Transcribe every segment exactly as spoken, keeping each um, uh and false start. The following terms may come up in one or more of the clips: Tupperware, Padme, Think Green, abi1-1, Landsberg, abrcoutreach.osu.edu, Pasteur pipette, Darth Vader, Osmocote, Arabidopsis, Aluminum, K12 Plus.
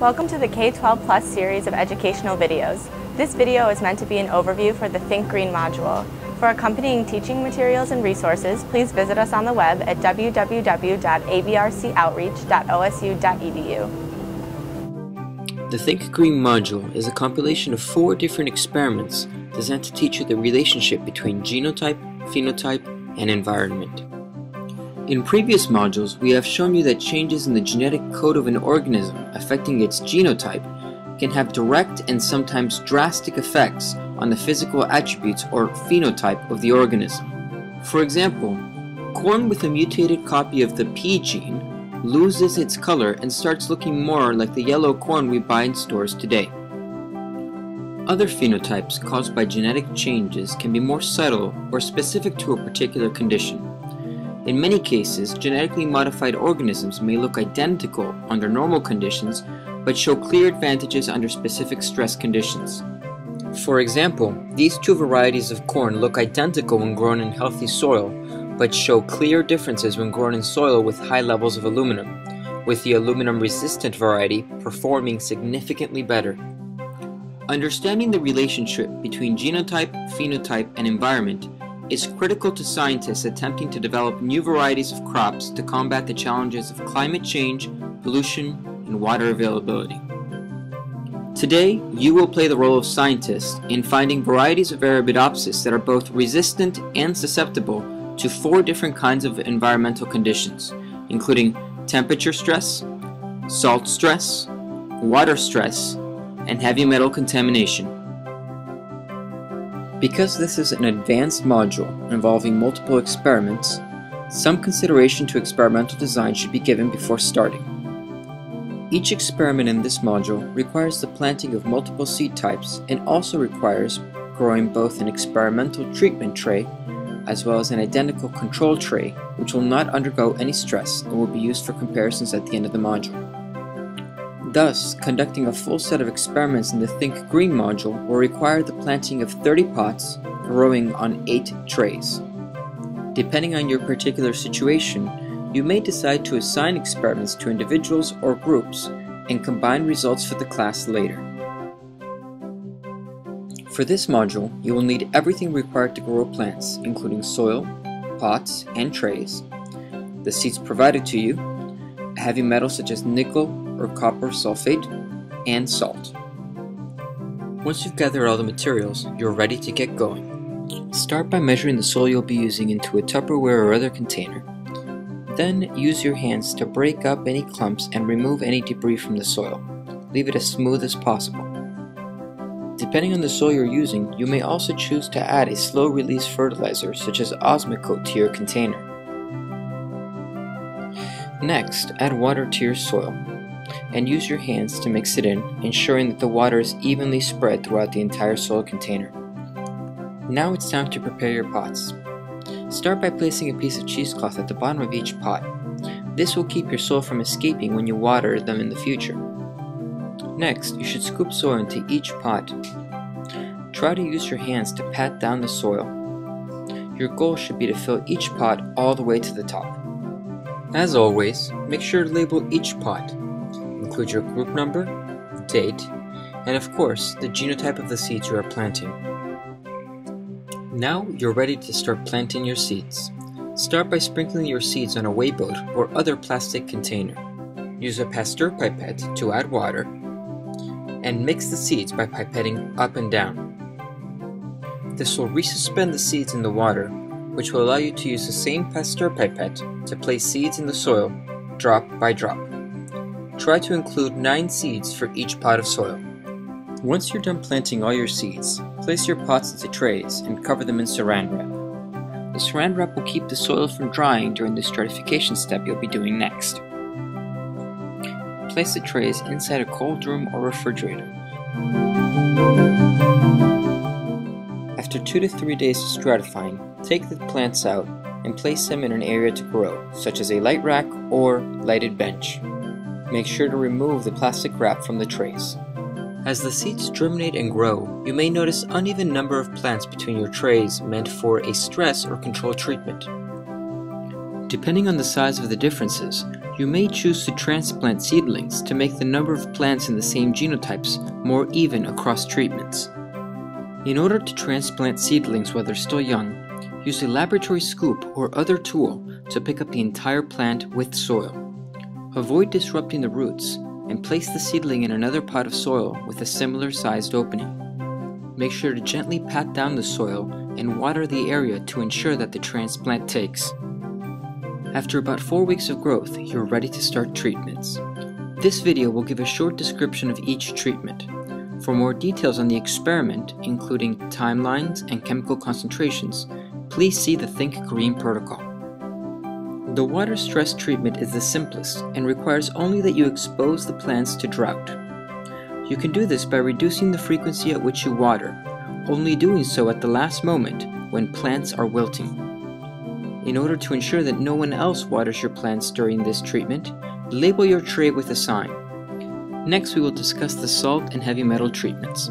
Welcome to the K twelve Plus series of educational videos. This video is meant to be an overview for the Think Green module. For accompanying teaching materials and resources, please visit us on the web at w w w dot a b r c outreach dot o s u dot e d u. The Think Green module is a compilation of four different experiments designed to teach you the relationship between genotype, phenotype, and environment. In previous modules, we have shown you that changes in the genetic code of an organism affecting its genotype can have direct and sometimes drastic effects on the physical attributes or phenotype of the organism. For example, corn with a mutated copy of the P gene loses its color and starts looking more like the yellow corn we buy in stores today. Other phenotypes caused by genetic changes can be more subtle or specific to a particular condition. In many cases, genetically modified organisms may look identical under normal conditions, but show clear advantages under specific stress conditions. For example, these two varieties of corn look identical when grown in healthy soil, but show clear differences when grown in soil with high levels of aluminum, with the aluminum-resistant variety performing significantly better. Understanding the relationship between genotype, phenotype, and environment is critical to scientists attempting to develop new varieties of crops to combat the challenges of climate change, pollution, and water availability. Today, you will play the role of scientists in finding varieties of Arabidopsis that are both resistant and susceptible to four different kinds of environmental conditions, including temperature stress, salt stress, water stress, and heavy metal contamination. Because this is an advanced module involving multiple experiments, some consideration to experimental design should be given before starting. Each experiment in this module requires the planting of multiple seed types and also requires growing both an experimental treatment tray as well as an identical control tray, which will not undergo any stress and will be used for comparisons at the end of the module. Thus, conducting a full set of experiments in the Think Green module will require the planting of thirty pots, growing on eight trays. Depending on your particular situation, you may decide to assign experiments to individuals or groups and combine results for the class later. For this module, you will need everything required to grow plants, including soil, pots, and trays, the seeds provided to you, a heavy metal such as nickel or copper sulfate, and salt. Once you've gathered all the materials, you're ready to get going. Start by measuring the soil you'll be using into a Tupperware or other container. Then use your hands to break up any clumps and remove any debris from the soil. Leave it as smooth as possible. Depending on the soil you're using, you may also choose to add a slow-release fertilizer such as Osmocote to your container. Next, add water to your soil and use your hands to mix it in, ensuring that the water is evenly spread throughout the entire soil container. Now it's time to prepare your pots. Start by placing a piece of cheesecloth at the bottom of each pot. This will keep your soil from escaping when you water them in the future. Next, you should scoop soil into each pot. Try to use your hands to pat down the soil. Your goal should be to fill each pot all the way to the top. As always, make sure to label each pot. Include your group number, date, and of course, the genotype of the seeds you are planting. Now you're ready to start planting your seeds. Start by sprinkling your seeds on a wayboat or other plastic container. Use a Pasteur pipette to add water, and mix the seeds by pipetting up and down. This will resuspend the seeds in the water, which will allow you to use the same Pasteur pipette to place seeds in the soil, drop by drop. Try to include nine seeds for each pot of soil. Once you're done planting all your seeds, place your pots into trays and cover them in saran wrap. The saran wrap will keep the soil from drying during the stratification step you'll be doing next. Place the trays inside a cold room or refrigerator. After two to three days of stratifying, take the plants out and place them in an area to grow, such as a light rack or lighted bench. Make sure to remove the plastic wrap from the trays. As the seeds germinate and grow, you may notice an uneven number of plants between your trays meant for a stress or control treatment. Depending on the size of the differences, you may choose to transplant seedlings to make the number of plants in the same genotypes more even across treatments. In order to transplant seedlings while they're still young, use a laboratory scoop or other tool to pick up the entire plant with soil. Avoid disrupting the roots and place the seedling in another pot of soil with a similar sized opening. Make sure to gently pat down the soil and water the area to ensure that the transplant takes. After about four weeks of growth, you're ready to start treatments. This video will give a short description of each treatment. For more details on the experiment, including timelines and chemical concentrations, please see the Think Green protocol. The water stress treatment is the simplest and requires only that you expose the plants to drought. You can do this by reducing the frequency at which you water, only doing so at the last moment when plants are wilting. In order to ensure that no one else waters your plants during this treatment, label your tray with a sign. Next, we will discuss the salt and heavy metal treatments.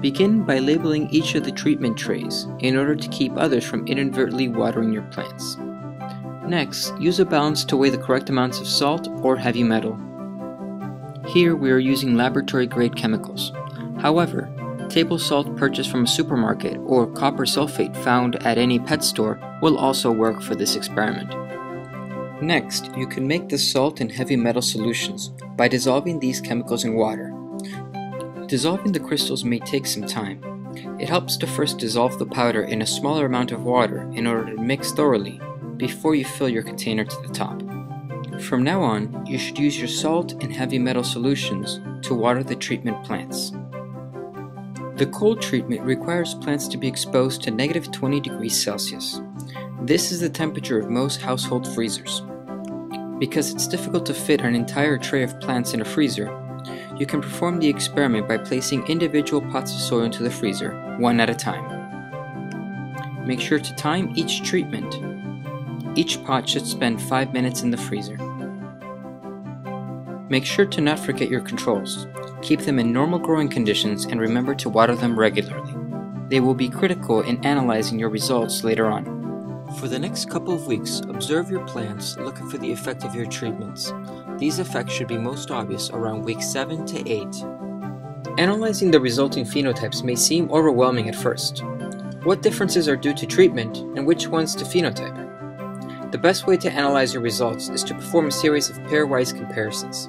Begin by labeling each of the treatment trays in order to keep others from inadvertently watering your plants. Next, use a balance to weigh the correct amounts of salt or heavy metal. Here we are using laboratory-grade chemicals. However, table salt purchased from a supermarket or copper sulfate found at any pet store will also work for this experiment. Next, you can make the salt and heavy metal solutions by dissolving these chemicals in water. Dissolving the crystals may take some time. It helps to first dissolve the powder in a smaller amount of water in order to mix thoroughly before you fill your container to the top. From now on, you should use your salt and heavy metal solutions to water the treatment plants. The cold treatment requires plants to be exposed to negative twenty degrees Celsius. This is the temperature of most household freezers. Because it's difficult to fit an entire tray of plants in a freezer, you can perform the experiment by placing individual pots of soil into the freezer, one at a time. Make sure to time each treatment. Each pot should spend five minutes in the freezer. Make sure to not forget your controls. Keep them in normal growing conditions and remember to water them regularly. They will be critical in analyzing your results later on. For the next couple of weeks, observe your plants looking for the effect of your treatments. These effects should be most obvious around week seven to eight. Analyzing the resulting phenotypes may seem overwhelming at first. What differences are due to treatment and which ones to phenotype? The best way to analyze your results is to perform a series of pairwise comparisons.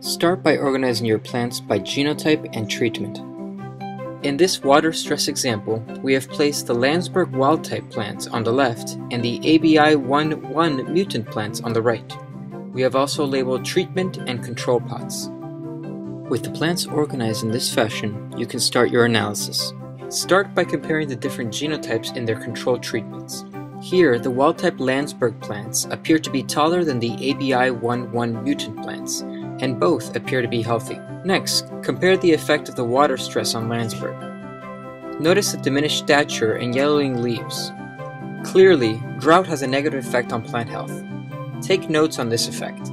Start by organizing your plants by genotype and treatment. In this water stress example, we have placed the Landsberg wild-type plants on the left and the A B I one one mutant plants on the right. We have also labeled treatment and control pots. With the plants organized in this fashion, you can start your analysis. Start by comparing the different genotypes in their control treatments. Here, the wild-type Landsberg plants appear to be taller than the A B I one one mutant plants, and both appear to be healthy. Next, compare the effect of the water stress on Landsberg. Notice the diminished stature and yellowing leaves. Clearly, drought has a negative effect on plant health. Take notes on this effect.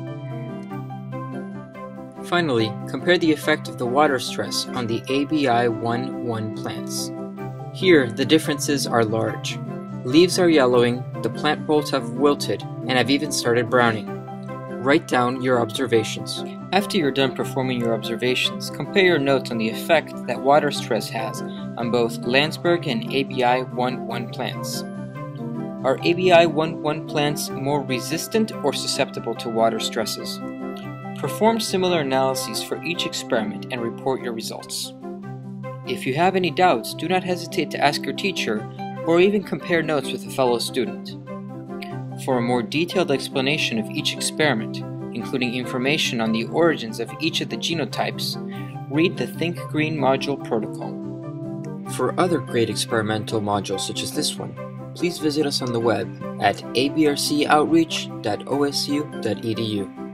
Finally, compare the effect of the water stress on the A B I one one plants. Here, the differences are large. Leaves are yellowing, the plant bolts have wilted, and have even started browning. Write down your observations. After you're done performing your observations, compare your notes on the effect that water stress has on both Landsberg and A B I one one plants. Are A B I one one plants more resistant or susceptible to water stresses? Perform similar analyses for each experiment and report your results. If you have any doubts, do not hesitate to ask your teacher or even compare notes with a fellow student. For a more detailed explanation of each experiment, including information on the origins of each of the genotypes, read the Think Green module protocol. For other great experimental modules such as this one, please visit us on the web at a b r c outreach dot o s u dot e d u.